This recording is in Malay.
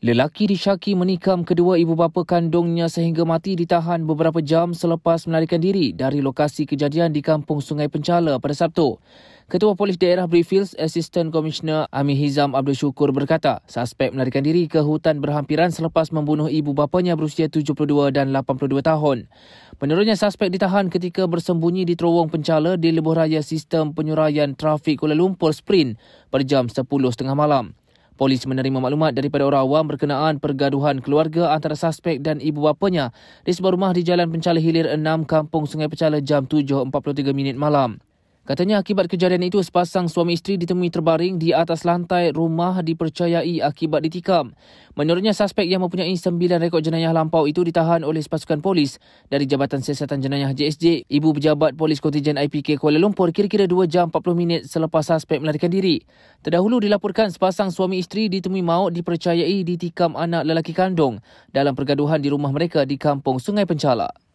Lelaki disyaki menikam kedua ibu bapa kandungnya sehingga mati ditahan beberapa jam selepas melarikan diri dari lokasi kejadian di Kampung Sungai Penchala pada Sabtu. Ketua Polis Daerah Briefils, Assistant Commissioner Amir Hizam Abdul Syukur berkata, suspek melarikan diri ke hutan berhampiran selepas membunuh ibu bapanya berusia 72 dan 82 tahun. Menurutnya, suspek ditahan ketika bersembunyi di Terowong Penchala di Lebuh Raya Sistem Penyuraian Trafik Kuala Lumpur Sprint pada jam 10.30 malam. Polis menerima maklumat daripada orang awam berkenaan pergaduhan keluarga antara suspek dan ibu bapanya di sebuah rumah di Jalan Pencala Hilir 6, Kampung Sungai Penchala jam 7.43 malam. Katanya akibat kejadian itu sepasang suami isteri ditemui terbaring di atas lantai rumah dipercayai akibat ditikam. Menurutnya suspek yang mempunyai 9 rekod jenayah lampau itu ditahan oleh pasukan polis dari Jabatan Siasatan Jenayah JSJ, Ibu Pejabat Polis Kontinjen IPK Kuala Lumpur kira-kira 2 jam 40 minit selepas suspek melarikan diri. Terdahulu dilaporkan sepasang suami isteri ditemui maut dipercayai ditikam anak lelaki kandung dalam pergaduhan di rumah mereka di Kampung Sungai Penchala.